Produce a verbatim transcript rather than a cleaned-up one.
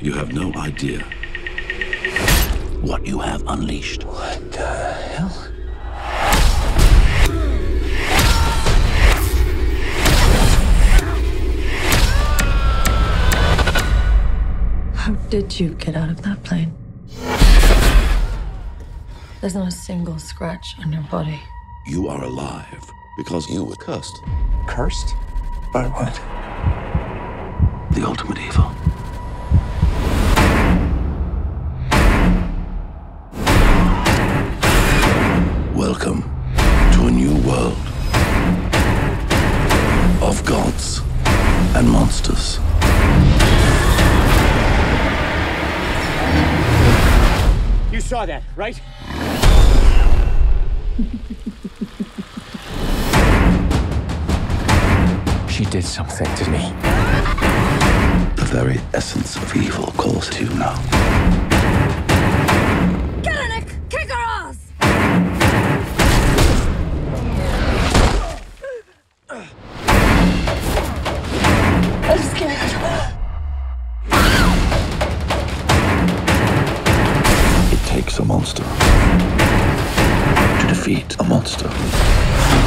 You have no idea what you have unleashed. What the hell? How did you get out of that plane? There's not a single scratch on your body. You are alive because you were cursed. Cursed? By what? The ultimate evil. Welcome to a new world of gods and monsters. You saw that, right? She did something to me. The very essence of evil calls to you now. Kellenic, kick her ass! I'm scared. It takes a monster to defeat a monster.